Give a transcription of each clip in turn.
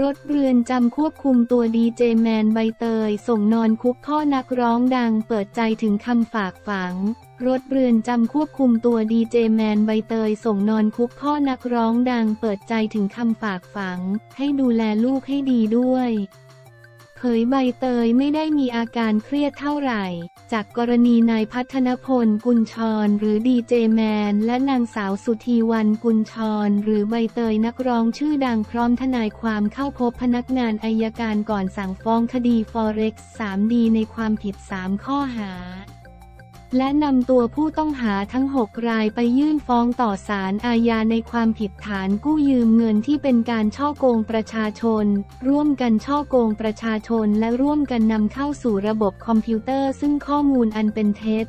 รถเรือนจำควบคุมตัวดีเจแมนใบเตยส่งนอนคุกข้อนักร้องดังเปิดใจถึงคำฝากฝังรถเรือนจำควบคุมตัวดีเจแมนใบเตยส่งนอนคุกข้อนักร้องดังเปิดใจถึงคำฝากฝังให้ดูแลลูกให้ดีด้วยเผยใบเตยไม่ได้มีอาการเครียดเท่าไหร่จากกรณีนายพัฒนพลกุลชรหรือดีเจแมนและนางสาวสุธีวรรณกุลชรหรือใบเตยนักร้องชื่อดังพร้อมทนายความเข้าพบพนักงานอัยการก่อนสั่งฟ้องคดี forex 3D ในความผิด3ข้อหาและนำตัวผู้ต้องหาทั้ง6รายไปยื่นฟ้องต่อศาลอาญาในความผิดฐานกู้ยืมเงินที่เป็นการฉ้อโกงประชาชนร่วมกันฉ้อโกงประชาชนและร่วมกันนำเข้าสู่ระบบคอมพิวเตอร์ซึ่งข้อมูลอันเป็นเท็จ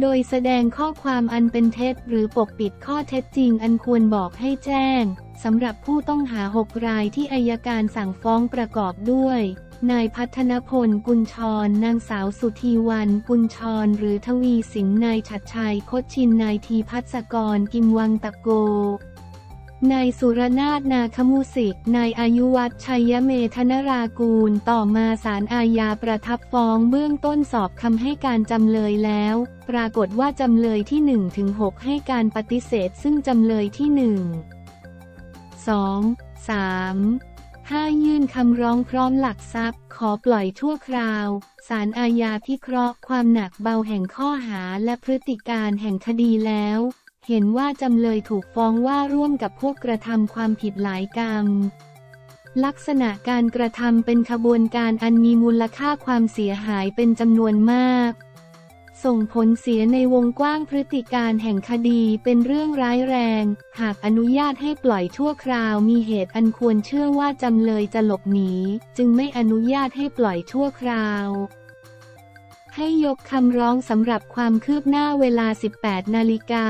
โดยแสดงข้อความอันเป็นเท็จหรือปกปิดข้อเท็จจริงอันควรบอกให้แจ้งสำหรับผู้ต้องหา6รายที่อัยการสั่งฟ้องประกอบด้วยนายพัฒนพลกุลชรนางสาวสุธีวรรณกุลชรหรือทวีสิงห์นายฉัตรชัยโคชชินนายธีพัสกรกิมวังตะโกนายสุรนาถนาคมุสิกนายอายุวัฒน์ชัยเมธนรากูลต่อมาศาลอาญาประทับฟ้องเบื้องต้นสอบคำให้การจำเลยแล้วปรากฏว่าจำเลยที่1ถึง6ให้การปฏิเสธซึ่งจำเลยที่1, 2, 3, 5ยื่นคำร้องพร้อมหลักทรัพย์ขอปล่อยชั่วคราวศาลอาญาพิเคราะห์ความหนักเบาแห่งข้อหาและพฤติการแห่งคดีแล้วเห็นว่าจำเลยถูกฟ้องว่าร่วมกับพวกกระทำความผิดหลายกรรมลักษณะการกระทำเป็นขบวนการอันมีมูลค่าความเสียหายเป็นจำนวนมากส่งผลเสียในวงกว้างพฤติการแห่งคดีเป็นเรื่องร้ายแรงหากอนุญาตให้ปล่อยชั่วคราวมีเหตุอันควรเชื่อว่าจำเลยจะหลบหนีจึงไม่อนุญาตให้ปล่อยชั่วคราวให้ยกคำร้องสำหรับความคืบหน้าเวลา 18 นาฬิกา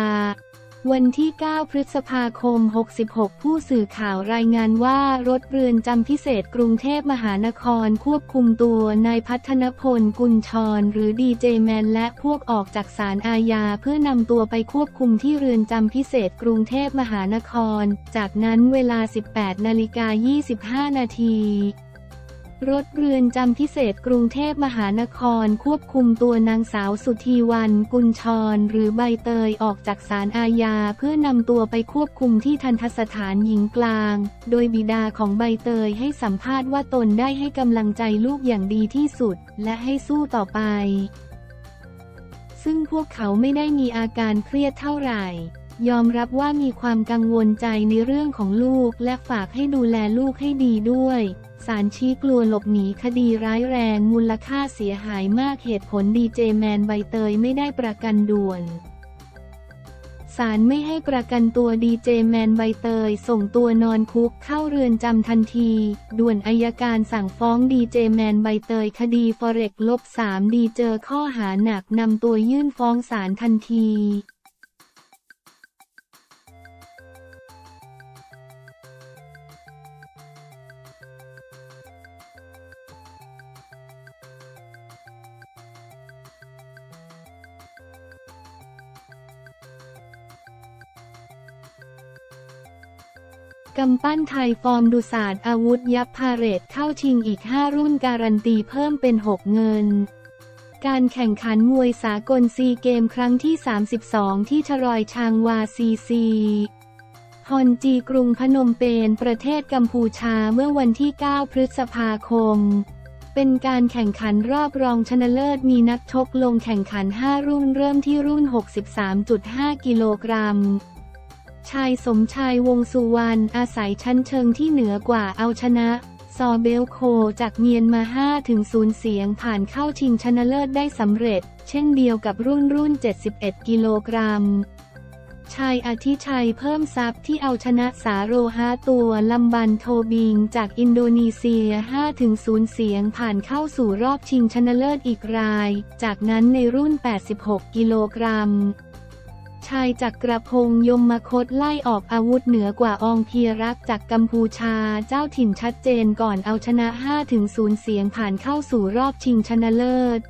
วันที่9พฤษภาคม66ผู้สื่อข่าวรายงานว่ารถเรือนจำพิเศษกรุงเทพมหานครควบคุมตัวนายพัฒนพลกุลชรหรือดีเจแมนและพวกออกจากศาลอาญาเพื่อนำตัวไปควบคุมที่เรือนจำพิเศษกรุงเทพมหานครจากนั้นเวลา 18.25 นาทีรถเรือนจำพิเศษกรุงเทพมหานครควบคุมตัวนางสาวสุธีวรรณกุลชรหรือใบเตยออกจากศาลอาญาเพื่อนำตัวไปควบคุมที่ทัณฑสถานหญิงกลางโดยบิดาของใบเตยให้สัมภาษณ์ว่าตนได้ให้กำลังใจลูกอย่างดีที่สุดและให้สู้ต่อไปซึ่งพวกเขาไม่ได้มีอาการเครียดเท่าไหร่ยอมรับว่ามีความกังวลใจในเรื่องของลูกและฝากให้ดูแลลูกให้ดีด้วยศาลชี้กลัวหลบหนีคดีร้ายแรงมูลค่าเสียหายมากเหตุผลดีเจแมนใบเตยไม่ได้ประกันด่วนศาลไม่ให้ประกันตัวดีเจแมนใบเตยส่งตัวนอนคุกเข้าเรือนจำทันทีด่วนอัยการสั่งฟ้องดีเจแมนใบเตยคดี forex -3D เจอข้อหาหนักนำตัวยื่นฟ้องศาลทันทีกำปั้นไทยฟอร์มดุศาสตร์อาวุธยับพาเหรดเข้าชิงอีก5รุ่นการันตีเพิ่มเป็น6เงินการแข่งขันมวยสากลซีเกมครั้งที่32ที่ชรอยชางวาซีซีฮอนจีกรุงพนมเปญประเทศกัมพูชาเมื่อวันที่9พฤษภาคมเป็นการแข่งขันรอบรองชนะเลิศมีนักชกลงแข่งขัน5รุ่นเริ่มที่รุ่น 63.5 กิโลกรัมชายสมชายวงสุวรรณอาศัยชั้นเชิงที่เหนือกว่าเอาชนะซอเบลโคจากเมียนมา 5-0 เสียงผ่านเข้าชิงชนะเลิศได้สำเร็จเช่นเดียวกับรุ่น71กิโลกรัมชายอธิชัยเพิ่มทรัพย์ที่เอาชนะสาโรฮาตัวลัมบันโทบิงจากอินโดนีเซีย 5-0 เสียงผ่านเข้าสู่รอบชิงชนะเลิศอีกรายจากนั้นในรุ่น86กิโลกรัมชายจักรพงษ์ยมคตไล่ออกอาวุธเหนือกว่าอองเพียรักจากกัมพูชาเจ้าถิ่นชัดเจนก่อนเอาชนะ 5-0 เสียงผ่านเข้าสู่รอบชิงชนะเลิศ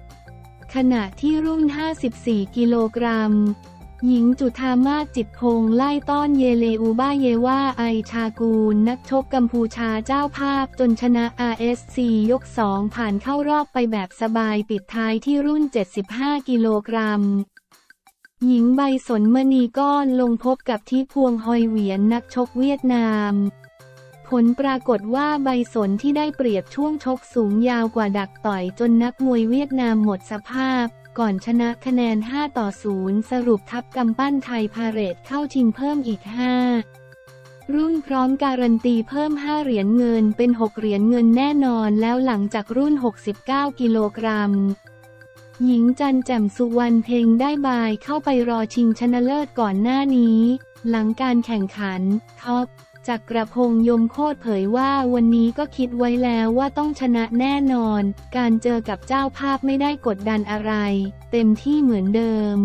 ขณะที่รุ่น54กิโลกรัมหญิงจุฑามาศจิตคงไล่ต้อนเยเลอูบ้าเยว่าไอชากูลนักชกกัมพูชาเจ้าภาพจนชนะ RSC ยก2ผ่านเข้ารอบไปแบบสบายปิดท้ายที่รุ่น75กิโลกรัมหญิงใบสนมณีก้อนลงพบกับทิพวงฮอยเหวียนนักชกเวียดนามผลปรากฏว่าใบสนที่ได้เปรียบช่วงชกสูงยาวกว่าดักต่อยจนนักมวยเวียดนามหมดสภาพก่อนชนะคะแนน5-0สรุปทับกำปั้นไทยพาเหรดเข้าชิงเพิ่มอีก5รุ่นพร้อมการันตีเพิ่ม5เหรียญเงินเป็น6เหรียญเงินแน่นอนแล้วหลังจากรุ่น69กิโลกรัมหญิงจันแจ่มสุวรรณเพ็งได้บายเข้าไปรอชิงชนะเลิศก่อนหน้านี้หลังการแข่งขันท็อปจักรพงษ์ยมโคตรเผยว่าวันนี้ก็คิดไว้แล้วว่าต้องชนะแน่นอนการเจอกับเจ้าภาพไม่ได้กดดันอะไรเต็มที่เหมือนเดิม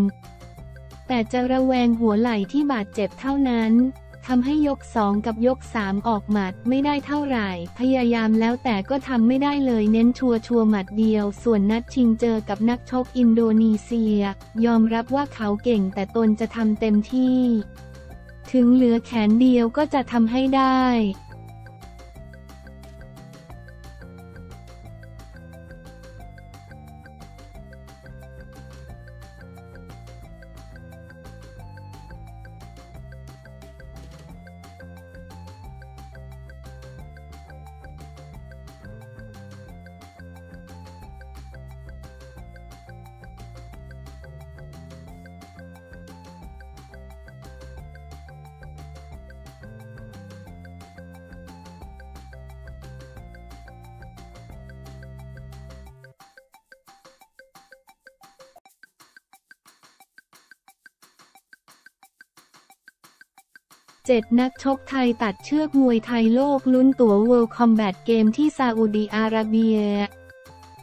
แต่จะระแวงหัวไหล่ที่บาดเจ็บเท่านั้นทำให้ยก2กับยก3ออกหมัดไม่ได้เท่าไหร่พยายามแล้วแต่ก็ทำไม่ได้เลยเน้นชัวร์หมัดเดียวส่วนนัดชิงเจอกับนักชกอินโดนีเซียยอมรับว่าเขาเก่งแต่ตนจะทำเต็มที่ถึงเหลือแขนเดียวก็จะทำให้ได้7นักชกไทยตัดเชือกมวยไทยโลกลุ้นตั๋ว World Combat Game ที่ซาอุดีอาระเบีย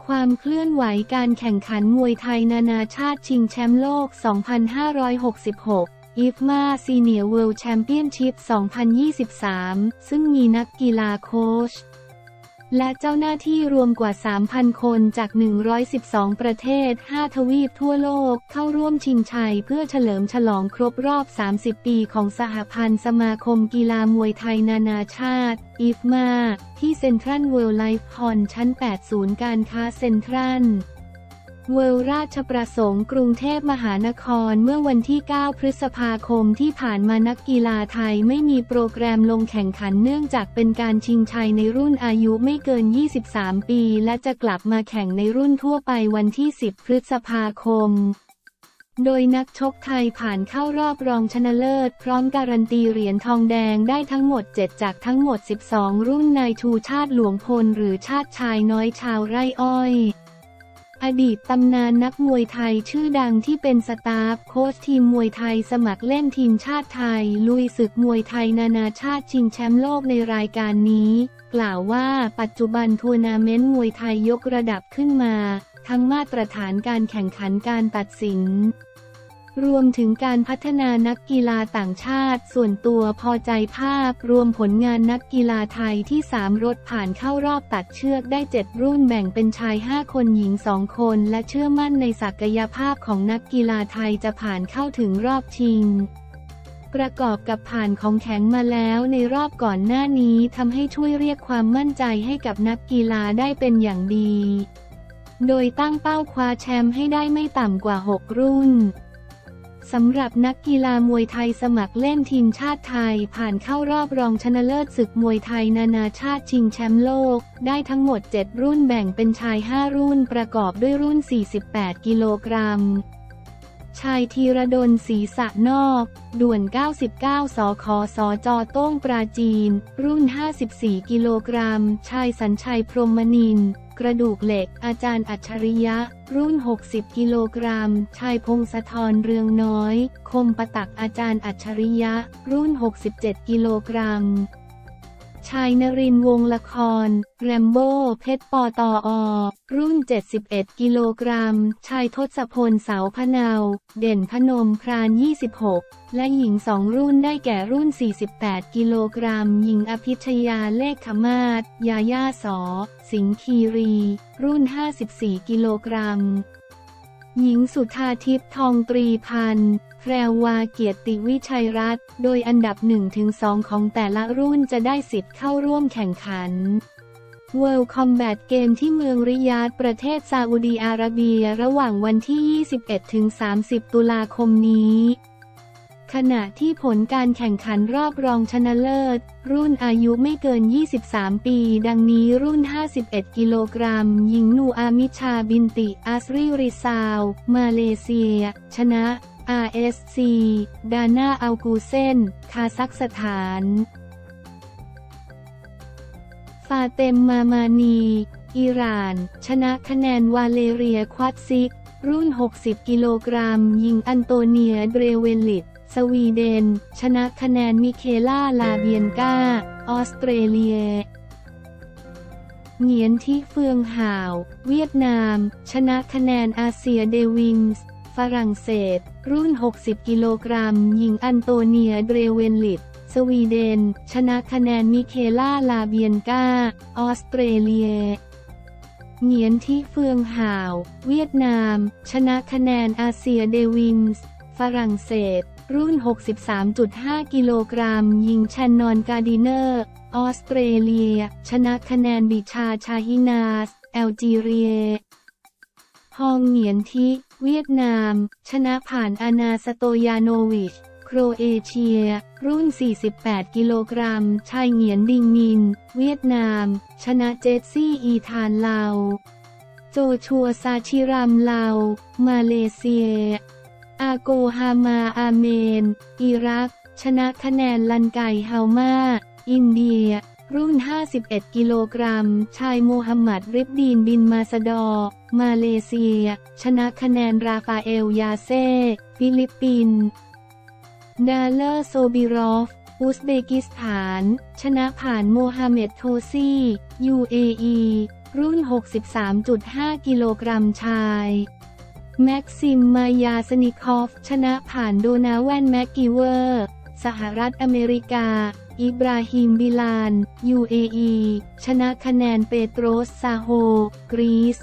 ความเคลื่อนไหวการแข่งขันมวยไทยนานาชาติชิงแชมป์โลก 2566 IFMA Senior World Championship 2023 ซึ่งมีนักกีฬาโค้ชและเจ้าหน้าที่รวมกว่า 3,000 คนจาก112ประเทศ5ทวีปทั่วโลกเข้าร่วมชิงชัยเพื่อเฉลิมฉลองครบรอบ30ปีของสหพันธ์สมาคมกีฬามวยไทยนานาชาติ IFMA ที่เซ็นทรัลเวิลด์ไลฟ์ฮอลล์ชั้น8ศูนย์การค้าเซ็นทรัลเวิลด์ราชประสงค์กรุงเทพมหานครเมื่อวันที่9พฤษภาคมที่ผ่านมานักกีฬาไทยไม่มีโปรแกรมลงแข่งขันเนื่องจากเป็นการชิงชัยในรุ่นอายุไม่เกิน23ปีและจะกลับมาแข่งในรุ่นทั่วไปวันที่10พฤษภาคมโดยนักชกไทยผ่านเข้ารอบรองชนะเลิศพร้อมการันตีเหรียญทองแดงได้ทั้งหมด7จากทั้งหมด12รุ่นนายชูชาติหลวงพลหรือชาติชายน้อยชาวไร่อ้อยอดีตตำนานนักมวยไทยชื่อดังที่เป็นสตาฟโค้ชทีมมวยไทยสมัครเล่นทีมชาติไทยลุยศึกมวยไทยนานาชาติชิงแชมป์โลกในรายการนี้กล่าวว่าปัจจุบันทัวร์นาเมนต์มวยไทยยกระดับขึ้นมาทั้งมาตรฐานการแข่งขันการตัดสินรวมถึงการพัฒนานักกีฬาต่างชาติส่วนตัวพอใจภาพรวมผลงานนักกีฬาไทยที่3รถผ่านเข้ารอบตัดเชือกได้7รุ่นแบ่งเป็นชาย5คนหญิง2คนและเชื่อมั่นในศักยภาพของนักกีฬาไทยจะผ่านเข้าถึงรอบชิงประกอบกับผ่านของแข็งมาแล้วในรอบก่อนหน้านี้ทำให้ช่วยเรียกความมั่นใจให้กับนักกีฬาได้เป็นอย่างดีโดยตั้งเป้าคว้าแชมป์ให้ได้ไม่ต่ำกว่า6รุ่นสำหรับนักกีฬามวยไทยสมัครเล่นทีมชาติไทยผ่านเข้ารอบรองชนะเลิศศึกมวยไทยนานาชาติชิงแชมป์โลกได้ทั้งหมด7รุ่นแบ่งเป็นชาย5รุ่นประกอบด้วยรุ่น48กิโลกรัมชายธีรดลศรีสะนอกด่วน99สคสจโต้งปราจีนรุ่น54กิโลกรัมชายสัญชัยพรหมนินทร์กระดูกเหล็กอาจารย์อัจฉริยะรุ่น60กิโลกรัมชายพงศธรเรืองน้อยคมปตักอาจารย์อัจฉริยะรุ่น67กิโลกรัมชายนรินทร์วงศ์ละครแรมโบ้เพชรปตอ.รุ่น71กิโลกรัมชายทศพลเสาพนาวเด่นพนมพราน26และหญิง2รุ่นได้แก่รุ่น48กิโลกรัมหญิงอภิชยาเลขขมาศยาย่าสอสิงห์คีรีรุ่น54กิโลกรัม หญิงสุธาทิพย์ทองตรีพันธ์แพรวาเกียรติวิชัยรัตน์โดยอันดับ 1-2 ของแต่ละรุ่นจะได้สิทธิ์เข้าร่วมแข่งขัน World Combat Game ที่เมืองริยาดประเทศซาอุดีอาระเบียระหว่างวันที่ 21-30 ตุลาคมนี้ขณะที่ผลการแข่งขันรอบรองชนะเลิศรุ่นอายุไม่เกิน23ปีดังนี้รุ่น51กิโลกรัมหญิงนูอามิชาบินติอัสรีริซาวมาเลเซียชนะ RSC ดาน่าอัลกูเซนคาซัคสถานฟาเตมมามานีอิหร่านชนะคะแนนวาเลเรียควาดซิกรุ่น60กิโลกรัมหญิงอันโตเนียเดรเวลิตสวีเดนชนะคะแนนมิเคล่าลาเบียนกาออสเตรเลียเหงียนที่เฟืองห่าวเวียดนามชนะคะแนนอาเซียเดวินส์ฝรั่งเศสรุ่น60กิโลกรัมหญิงอันโตเนียเดรเวลิตสวีเดนชนะคะแนนมิเคล่าลาเบียนกาออสเตรเลียเหงียนที่เฟืองห่าวเวียดนามชนะคะแนนอาเซียเดวินส์ฝรั่งเศสรุ่น 63.5 กิโลกรัมหญิงแชนนอนการ์ดิเนอร์ออสเตรเลียชนะคะแนนบิชาชาฮินาสแอลจีเรียฮองเหงียนที่เวียดนามชนะผ่านอานาสโตยาโนวิชโครเอเชียรุ่น48กิโลกรัมชายเหงียนดิงมินเวียดนามชนะเจสซี่อีธานลาวโจชัวซาชิรัมลาวมาเลเซียอาโกฮามาอาเมนอิรักชนะคะแนนลันไกเฮามาอินเดียรุ่น51กิโลกรัมชายโมฮัมหมัดริบดีนบินมาซาดอมาเลเซียชนะคะแนนราฟาเอลยาเซ่ฟิลิปปินส์ดาเลอร์โซบิรอฟอุซเบกิสถานชนะผ่านโมฮัมเหม็ดโทซี่ UAE รุ่น 63.5 กิโลกรัมชายแม็กซิมมายาสนิคอฟชนะผ่านโดนาแวนแม็กกิเวอร์สหรัฐอเมริกาอิบราฮิมบิลาน UAE ชนะคะแนนเปโตรสซาโฮกรีซ